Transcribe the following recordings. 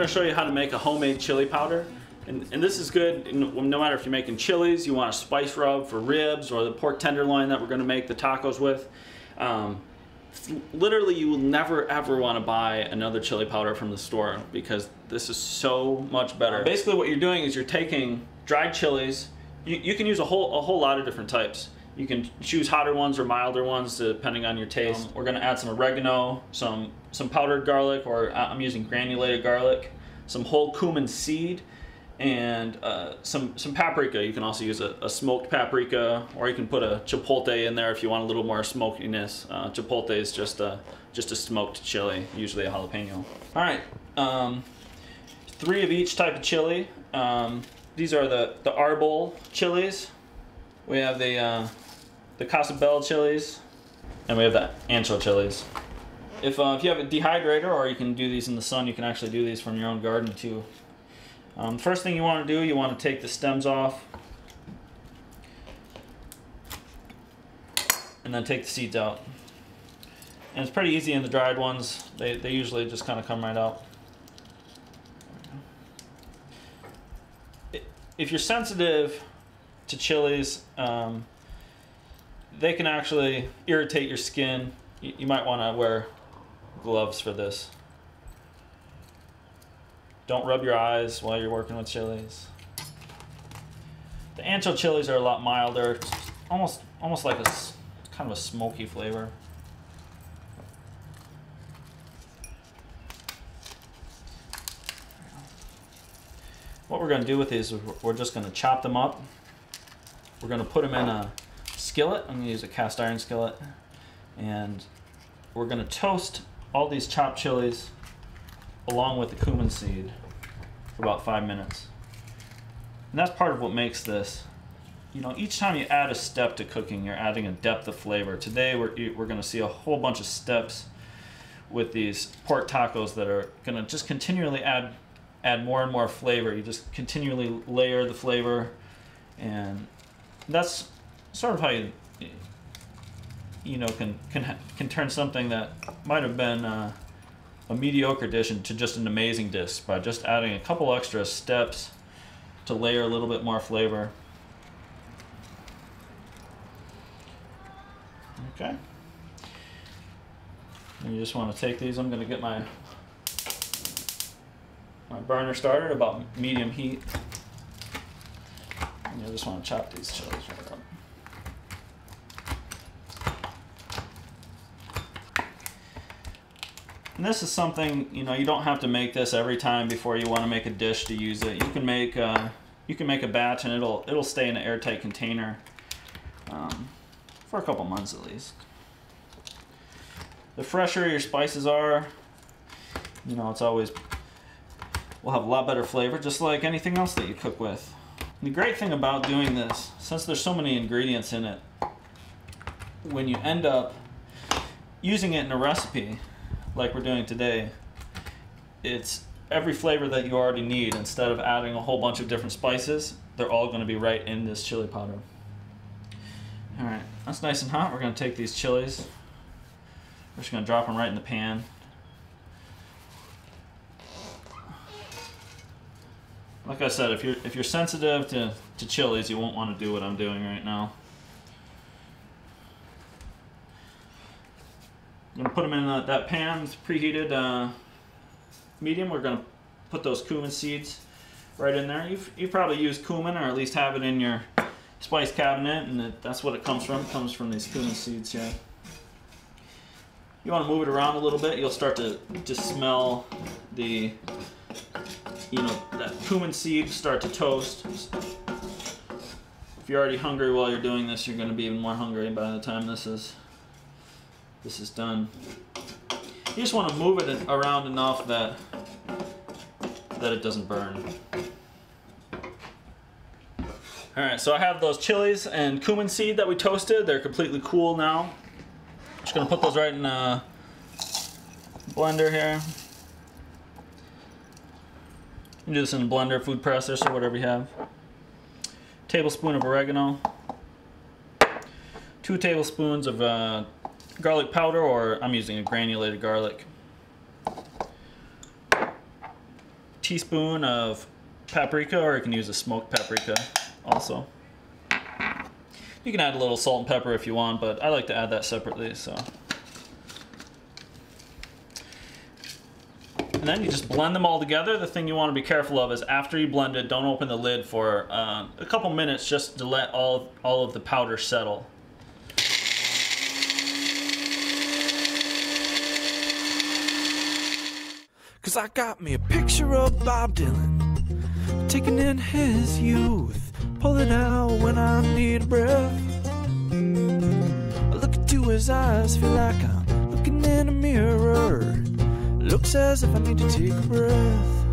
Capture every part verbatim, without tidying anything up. going to show you how to make a homemade chili powder. And, and this is good no matter if you're making chilies, you want a spice rub for ribs or the pork tenderloin that we're going to make the tacos with. Um, literally, you will never ever want to buy another chili powder from the store because this is so much better. Basically what you're doing is you're taking dried chilies. You, you can use a whole, a whole lot of different types. You can choose hotter ones or milder ones depending on your taste. Um, we're going to add some oregano, some some powdered garlic, or I'm using granulated garlic, some whole cumin seed, and uh, some some paprika. You can also use a, a smoked paprika, or you can put a chipotle in there if you want a little more smokiness. Uh, chipotle is just a just a smoked chili, usually a jalapeno. All right, um, three of each type of chili. Um, these are the the arbol chilies. We have the uh, the casabel chilies, and we have the ancho chilies. If, uh, if you have a dehydrator, or you can do these in the sun, you can actually do these from your own garden too. Um, first thing you want to do, you want to take the stems off, and then take the seeds out. And it's pretty easy in the dried ones. They, they usually just kind of come right out. If you're sensitive to chilies, um, they can actually irritate your skin. You, you might want to wear gloves for this. Don't rub your eyes while you're working with chilies. The ancho chilies are a lot milder, almost almost like a kind of a smoky flavor. What we're going to do with these is we're just going to chop them up. We're going to put them in a skillet. I'm going to use a cast iron skillet. And we're going to toast all these chopped chilies along with the cumin seed for about five minutes. And that's part of what makes this. You know, each time you add a step to cooking, you're adding a depth of flavor. Today, we're, we're going to see a whole bunch of steps with these pork tacos that are going to just continually add, add more and more flavor. You just continually layer the flavor. And that's sort of how you, you know, can can can turn something that might have been uh, a mediocre dish into just an amazing dish by just adding a couple extra steps to layer a little bit more flavor. Okay. And you just want to take these. I'm going to get my my burner started about medium heat. I just want to chop these chilies right up. And this is something, you know, you don't have to make this every time before you want to make a dish to use it. You can make a, you can make a batch, and it'll it'll stay in an airtight container um, for a couple months at least. The fresher your spices are, you know, it's always will have a lot better flavor, just like anything else that you cook with. The great thing about doing this, since there's so many ingredients in it, when you end up using it in a recipe, like we're doing today, it's every flavor that you already need. Instead of adding a whole bunch of different spices, they're all going to be right in this chili powder. All right, that's nice and hot. We're going to take these chilies. We're just going to drop them right in the pan. Like I said, if you're if you're sensitive to, to chilies, you won't want to do what I'm doing right now. I'm gonna put them in that, that pan, it's preheated uh, medium. We're gonna put those cumin seeds right in there. You've, you probably use cumin, or at least have it in your spice cabinet, and it, that's what it comes from. It comes from these cumin seeds here. You want to move it around a little bit. You'll start to just smell the, you know, that cumin seed start to toast. If you're already hungry while you're doing this, you're going to be even more hungry by the time this is this is done. You just want to move it around enough that that it doesn't burn. All right, so I have those chilies and cumin seed that we toasted. They're completely cool now. I'm just going to put those right in a blender here. You can do this in a blender, food processor, whatever you have. Tablespoon of oregano. Two tablespoons of uh, garlic powder, or I'm using a granulated garlic. teaspoon of paprika, or you can use a smoked paprika also. You can add a little salt and pepper if you want, but I like to add that separately. So, and then you just blend them all together. The thing you want to be careful of is after you blend it, don't open the lid for uh, a couple minutes just to let all, all of the powder settle. Cause I got me a picture of Bob Dylan, taking in his youth, pulling out when I need a breath. I look into his eyes, feel like I'm looking in a mirror. Looks as if I need to take a breath.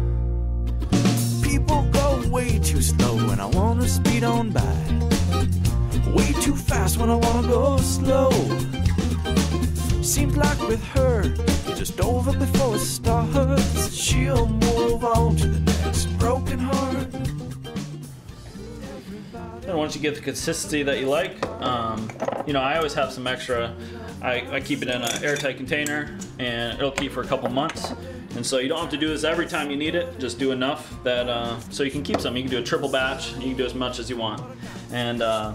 People go way too slow when I want to speed on by, way too fast when I want to go slow. Seems like with her, just over before it starts, she'll move on to the next broken heart. And once you get the consistency that you like, um, you know, I always have some extra. I, I keep it in an airtight container, and it'll keep for a couple months. And so you don't have to do this every time you need it. Just do enough that uh, so you can keep some. You can do a triple batch. You can do as much as you want, and uh,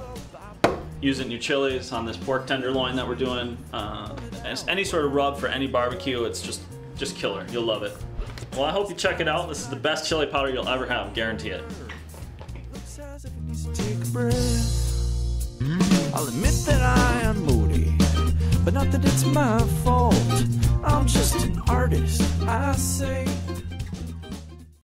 use it in your chilies on this pork tenderloin that we're doing. Uh, any sort of rub for any barbecue. It's just just killer. You'll love it. Well, I hope you check it out. This is the best chili powder you'll ever have. Guarantee it. I'll admit that I am moody, but not that it's my fault. I'm just an artist, I say.